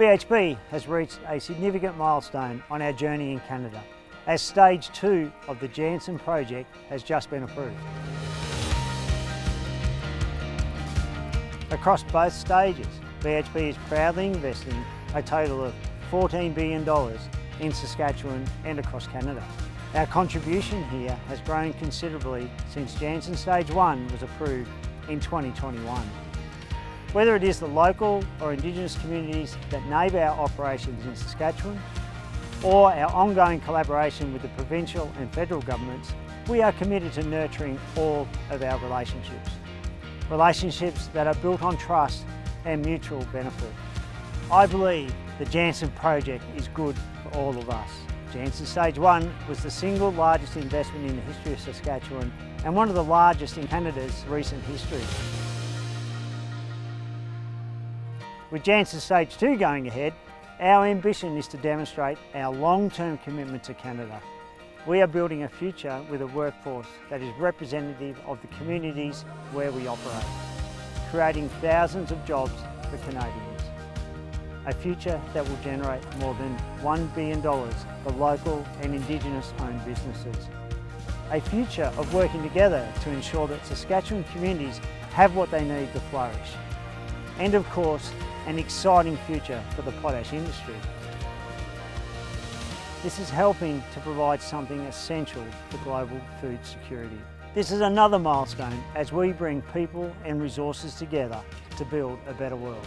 BHP has reached a significant milestone on our journey in Canada, as Stage 2 of the Jansen project has just been approved. Across both stages, BHP is proudly investing a total of $14 billion in Saskatchewan and across Canada. Our contribution here has grown considerably since Jansen Stage 1 was approved in 2021. Whether it is the local or Indigenous communities that neighbour our operations in Saskatchewan, or our ongoing collaboration with the provincial and federal governments, we are committed to nurturing all of our relationships. Relationships that are built on trust and mutual benefit. I believe the Jansen project is good for all of us. Jansen Stage 1 was the single largest investment in the history of Saskatchewan and one of the largest in Canada's recent history. With Jansen Stage 2 going ahead, our ambition is to demonstrate our long-term commitment to Canada. We are building a future with a workforce that is representative of the communities where we operate, creating thousands of jobs for Canadians. A future that will generate more than $1 billion for local and Indigenous-owned businesses. A future of working together to ensure that Saskatchewan communities have what they need to flourish. And of course, an exciting future for the potash industry. This is helping to provide something essential for global food security. This is another milestone as we bring people and resources together to build a better world.